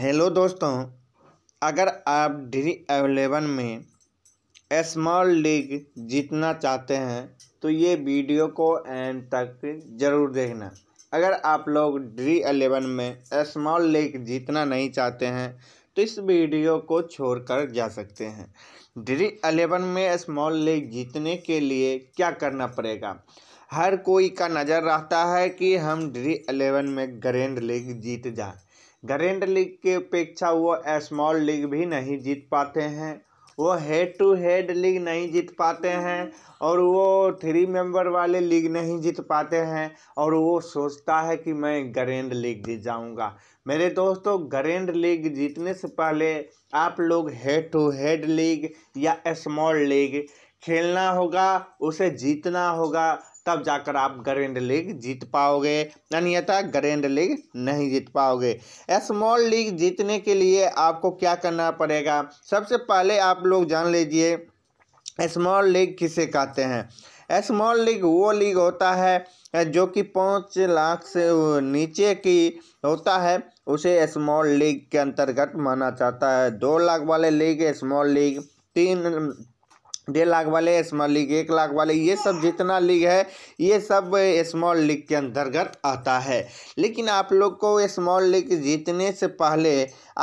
Hello दोस्तों, अगर आप ड्रीम11 में स्मॉल लीग जीतना चाहते हैं तो ये वीडियो को एंड तक ज़रूर देखना। अगर आप लोग ड्रीम11 में स्मॉल लीग जीतना नहीं चाहते हैं तो इस वीडियो को छोड़कर जा सकते हैं। ड्रीम11 में स्मॉल लीग जीतने के लिए क्या करना पड़ेगा? हर कोई का नज़र रहता है कि हम ड्रीम11 में ग्रैंड लीग जीत जाए। ग्रैंड लीग के अपेक्षा वो स्मॉल लीग भी नहीं जीत पाते हैं, वो हेड टू हेड लीग नहीं जीत पाते हैं और वो 3 मेंबर वाले लीग नहीं जीत पाते हैं और वो सोचता है कि मैं ग्रैंड लीग जीत जाऊंगा। मेरे दोस्तों, ग्रैंड लीग जीतने से पहले आप लोग हेड टू हेड लीग या स्मॉल लीग खेलना होगा, उसे जीतना होगा, तब जाकर आप ग्रैंड लीग जीत पाओगे, अन्यथा ग्रैंड लीग नहीं जीत पाओगे। स्मॉल लीग जीतने के लिए आपको क्या करना पड़ेगा? सबसे पहले आप लोग जान लीजिए स्मॉल लीग किसे कहते हैं। स्मॉल लीग वो लीग होता है जो कि 5 लाख से नीचे की होता है, उसे स्मॉल लीग के अंतर्गत माना जाता है। 2 लाख वाले लीग स्मॉल लीग, 3-1.5 लाख वाले स्मॉल लीग, 1 लाख वाले, ये सब जितना लीग है ये सब स्मॉल लीग के अंतर्गत आता है। लेकिन आप लोग को स्मॉल लीग जीतने से पहले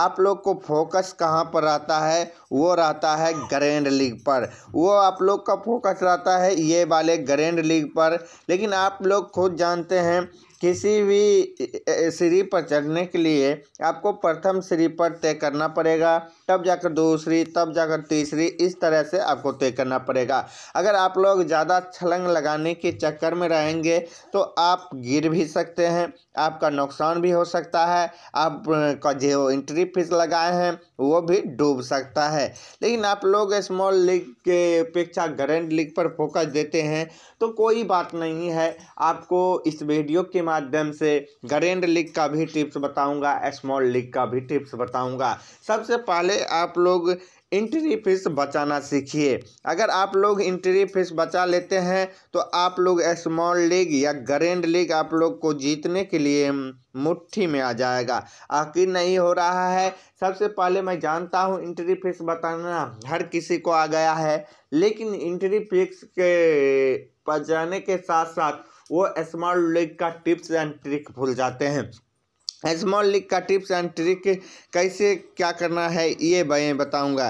आप लोग को फोकस कहाँ पर रहता है? वो रहता है ग्रैंड लीग पर। वो आप लोग का फोकस रहता है ये वाले ग्रैंड लीग पर। लेकिन आप लोग खुद जानते हैं किसी भी सीढ़ी पर चढ़ने के लिए आपको प्रथम सीढ़ी पर तय करना पड़ेगा, तब जाकर दूसरी, तब जाकर तीसरी, इस तरह से आपको तय करना पड़ेगा। अगर आप लोग ज़्यादा छलांग लगाने के चक्कर में रहेंगे तो आप गिर भी सकते हैं, आपका नुकसान भी हो सकता है, आपका जो एंट्री फीस लगाए हैं वो भी डूब सकता है। लेकिन आप लोग स्मॉल लीग के अपेक्षा ग्रैंड लीग पर फोकस देते हैं तो कोई बात नहीं है। आपको इस वीडियो के माध्यम से ग्रैंड लीग का भी टिप्स बताऊंगा, स्मॉल लीग का भी टिप्स बताऊंगा। सबसे पहले आप लोग एंट्री फीस बचाना सीखिए। अगर आप लोग एंट्री फीस बचा लेते हैं तो आप लोग स्मॉल लीग या ग्रैंड लीग आप लोग को जीतने के लिए मुट्ठी में आ जाएगा। आखिर नहीं हो रहा है। सबसे पहले मैं जानता हूँ एंट्री फीस बताना हर किसी को आ गया है, लेकिन एंट्री फीस के बचाने के साथ साथ वो स्मॉल लीग का टिप्स एंड ट्रिक भूल जाते हैं। स्मॉल लीग का टिप्स एंड ट्रिक कैसे क्या करना है ये मैं बताऊंगा।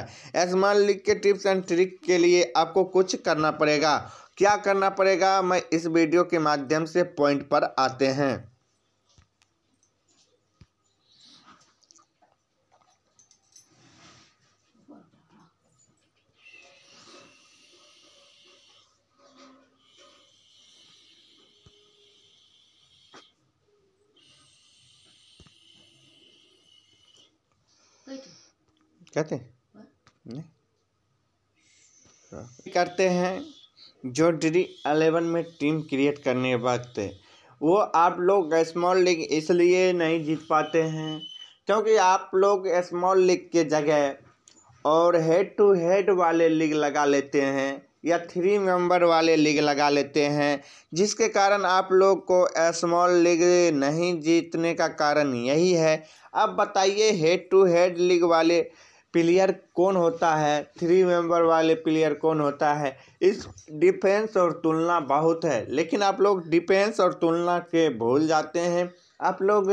स्मॉल लीग के टिप्स एंड ट्रिक के लिए आपको कुछ करना पड़ेगा। क्या करना पड़ेगा, मैं इस वीडियो के माध्यम से पॉइंट पर आते हैं। कहते नहीं करते हैं जो ड्रीम11 में टीम क्रिएट करने वक्त वो आप लोग स्मॉल लीग इसलिए नहीं जीत पाते हैं क्योंकि आप लोग स्मॉल लीग के जगह और हेड टू हेड वाले लीग लगा लेते हैं या 3 मेंबर वाले लीग लगा लेते हैं, जिसके कारण आप लोग को स्मॉल लीग नहीं जीतने का कारण यही है। अब बताइए, हेड टू हेड लीग वाले प्लेयर कौन होता है, 3 मेंबर वाले प्लेयर कौन होता है? इस डिफेंस और तुलना बहुत है, लेकिन आप लोग डिफेंस और तुलना के भूल जाते हैं। आप लोग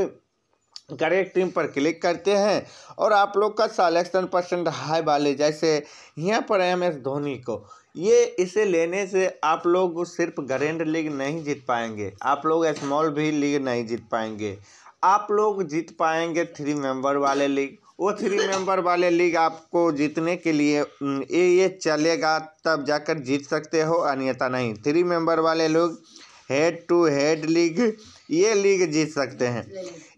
करेक्ट टीम पर क्लिक करते हैं और आप लोग का सिलेक्शन परसेंट हाई वाले, जैसे यहाँ पर MS धोनी को, ये इसे लेने से आप लोग सिर्फ ग्रैंड लीग नहीं जीत पाएंगे, आप लोग स्मॉल भी लीग नहीं जीत पाएंगे। आप लोग जीत पाएंगे 3 मेंबर वाले लीग। वो 3 मेंबर वाले लीग आपको जीतने के लिए ये चलेगा, तब जाकर जीत सकते हो, अन्यथा नहीं। 3 मेंबर वाले लोग हेड टू हेड लीग, ये लीग जीत सकते हैं।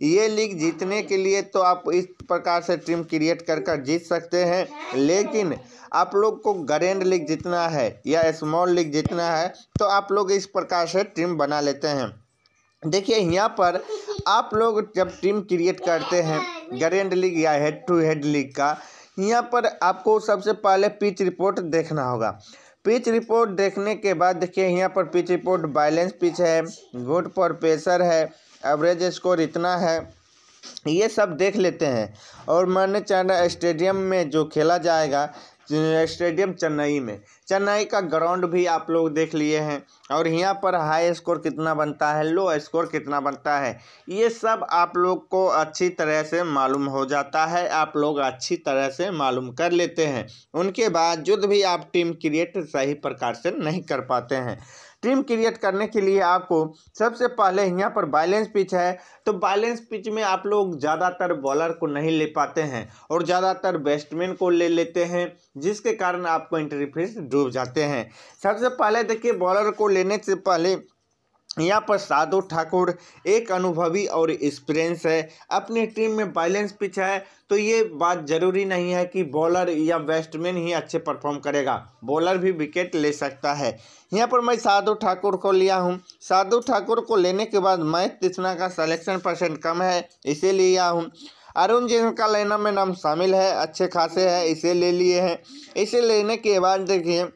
ये लीग जीतने के लिए तो आप इस प्रकार से टीम क्रिएट कर कर जीत सकते हैं, लेकिन आप लोग को ग्रैंड लीग जीतना है या स्मॉल लीग जीतना है तो आप लोग इस प्रकार से टीम बना लेते हैं। देखिए, यहाँ पर आप लोग जब टीम क्रिएट करते हैं ग्रैंड लीग या हेड टू हेड लीग का, यहाँ पर आपको सबसे पहले पिच रिपोर्ट देखना होगा। पिच रिपोर्ट देखने के बाद देखिए, यहाँ पर पिच रिपोर्ट बैलेंस पिच है, गुड फॉर पेसर है, एवरेज स्कोर इतना है, ये सब देख लेते हैं। और मैंने चेन्नई स्टेडियम में जो खेला जाएगा, स्टेडियम चेन्नई में, चेन्नई का ग्राउंड भी आप लोग देख लिए हैं। और यहाँ पर हाई स्कोर कितना बनता है, लो स्कोर कितना बनता है, ये सब आप लोग को अच्छी तरह से मालूम हो जाता है, आप लोग अच्छी तरह से मालूम कर लेते हैं। उनके बावजूद भी आप टीम क्रिएट सही प्रकार से नहीं कर पाते हैं। टीम क्रिएट करने के लिए आपको सबसे पहले यहाँ पर बैलेंस पिच है, तो बैलेंस पिच में आप लोग ज़्यादातर बॉलर को नहीं ले पाते हैं और ज़्यादातर बैट्समैन को ले लेते हैं, जिसके कारण आपको इंटरफेस डूब जाते हैं। सबसे पहले देखिए, बॉलर को लेने से पहले यहाँ पर साधु ठाकुर एक अनुभवी और एक्सपीरियंस है, अपनी टीम में बैलेंस पिच है, तो ये बात जरूरी नहीं है कि बॉलर या बैट्समैन ही अच्छे परफॉर्म करेगा, बॉलर भी विकेट ले सकता है। यहाँ पर मैं साधु ठाकुर को लिया हूँ। साधु ठाकुर को लेने के बाद मैच तृष्णा का सिलेक्शन % कम है, इसे लिया हूँ। अरुण जी का लाइनअप में नाम शामिल है, अच्छे खासे है, इसे ले लिए हैं। इसे लेने के बाद देखिए,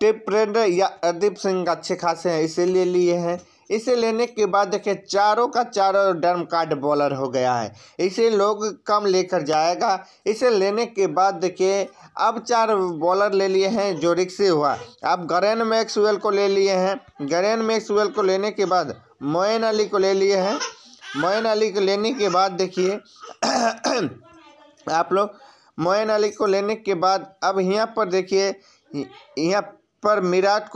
टिप्रेंद्र या अदीप सिंह अच्छे खासे हैं, इसे ले लिए हैं। इसे लेने के बाद देखिए, चारों का चारों डर्म कार्ड बॉलर हो गया है, इसे लोग कम लेकर जाएगा। इसे लेने के बाद देखिए, अब 4 बॉलर ले लिए हैं, जो रिक्शे हुआ। अब ग्लेन मैक्सवेल को ले लिए हैं। ग्लेन मैक्सवेल को लेने के बाद मोइन अली को ले लिए हैं। मोइन अली को लेने के बाद देखिए आप लोग मोइन अली को लेने के बाद अब यहाँ पर देखिए, यहाँ पर विराट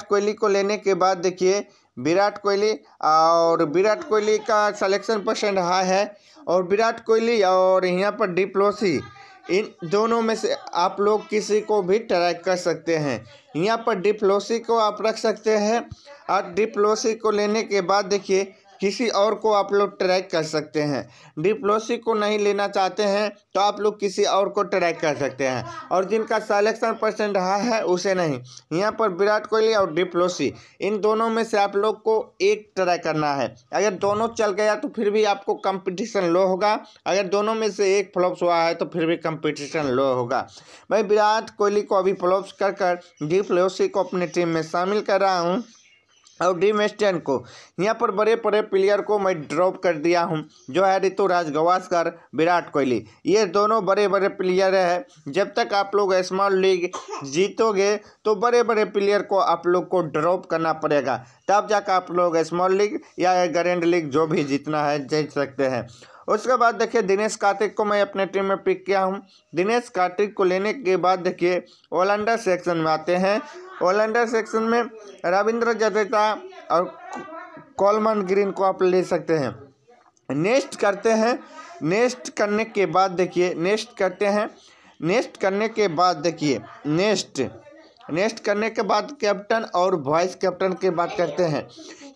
कोहली को लेने के बाद देखिए, विराट कोहली का सिलेक्शन % हाई है। और विराट कोहली और यहाँ पर डिप्लोसी, इन दोनों में से आप लोग किसी को भी ट्राई कर सकते हैं। यहाँ पर डिप्लोसी को आप रख सकते हैं, और डिप्लोसी को लेने के बाद देखिए, किसी और को आप लोग ट्राई कर सकते हैं। डिप्लोसी को नहीं लेना चाहते हैं तो आप लोग किसी और को ट्राई कर सकते हैं, और जिनका सिलेक्शन % रहा है उसे नहीं। यहाँ पर विराट कोहली और डिप्लोसी, इन दोनों में से आप लोग को एक ट्राई करना है। अगर दोनों चल गया तो फिर भी आपको कंपटीशन लो होगा, अगर दोनों में से एक फ्लॉप्स हुआ है तो फिर भी कंपटीशन लो होगा। भाई विराट कोहली को अभी फ्लॉप्स कर कर डिप्लोसी को अपनी टीम में शामिल कर रहा हूँ, और ड्रीम11 को यहाँ पर बड़े बड़े प्लेयर को मैं ड्रॉप कर दिया हूँ, जो है ऋतुराज गावस्कर, विराट कोहली, ये दोनों बड़े बड़े प्लेयर है। जब तक आप लोग स्मॉल लीग जीतोगे तो बड़े बड़े प्लेयर को आप लोग को ड्रॉप करना पड़ेगा, तब जाकर आप लोग स्मॉल लीग या ग्रैंड लीग जो भी जीतना है जीत सकते हैं। उसके बाद देखिए, दिनेश कार्तिक को मैं अपने टीम में पिक किया हूँ। दिनेश कार्तिक को लेने के बाद देखिए, ऑलराउंडर सेक्शन में आते हैं। ऑलराउंडर सेक्शन में रविंद्र जडेजा और कोलमन ग्रीन को आप ले सकते हैं। नेक्स्ट करते हैं, नेक्स्ट करने के बाद देखिए, नेक्स्ट करते हैं, नेक्स्ट करने के बाद देखिए, नेक्स्ट करने के बाद कैप्टन और वाइस कैप्टन की बात करते हैं।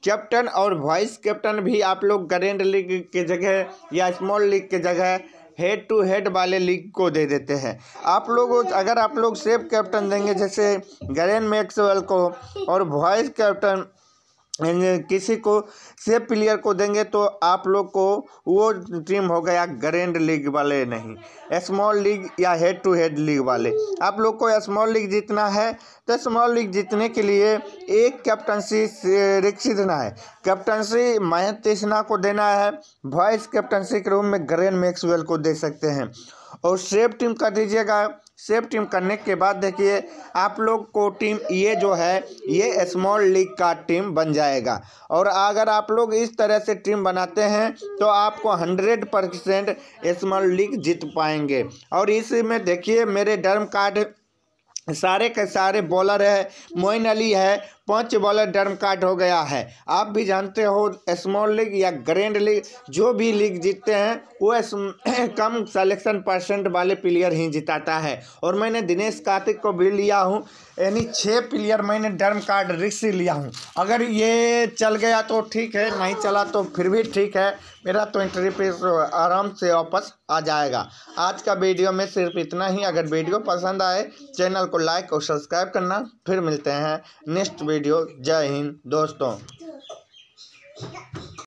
कैप्टन और वाइस कैप्टन भी आप लोग ग्रैंड लीग के जगह या स्मॉल लीग के जगह हेड टू हेड वाले लीग को दे देते हैं। आप लोग अगर आप लोग सेफ कैप्टन देंगे, जैसे ग्लेन मैक्सवेल को, और वाइस कैप्टन किसी को सेफ प्लेयर को देंगे, तो आप लोग को वो टीम हो गया ग्रैंड लीग वाले, नहीं स्मॉल लीग या हेड टू हेड लीग वाले। आप लोग को स्मॉल लीग जीतना है तो स्मॉल लीग जीतने के लिए एक कैप्टनसी रिक्शा देना है, कैप्टनसी मोहन तृष्णा को देना है, वाइस कैप्टनसी के रूम में ग्लेन मैक्सवेल को दे सकते हैं, और सेफ टीम कर दीजिएगा। सेफ टीम करने के बाद देखिए, आप लोग को टीम ये जो है, ये स्मॉल लीग का टीम बन जाएगा। और अगर आप लोग इस तरह से टीम बनाते हैं तो आपको 100% स्मॉल लीग जीत पाएंगे। और इसमें देखिए, मेरे डर्म कार्ड सारे के सारे बॉलर है, मोइन अली है, 5 बॉलर डर्म कार्ड हो गया है। आप भी जानते हो स्मॉल लीग या ग्रैंड लीग जो भी लीग जीतते हैं वो कम सिलेक्शन % वाले प्लेयर ही जिताता है। और मैंने दिनेश कार्तिक को भी लिया हूँ, यानी 6 प्लेयर मैंने डर्म कार्ड रिक्स लिया हूँ। अगर ये चल गया तो ठीक है, नहीं चला तो फिर भी ठीक है, मेरा तो इंटरफेस आराम से वापस आ जाएगा। आज का वीडियो में सिर्फ इतना ही। अगर वीडियो पसंद आए चैनल को लाइक और सब्सक्राइब करना। फिर मिलते हैं नेक्स्ट वीडियो। जय हिंद दोस्तों।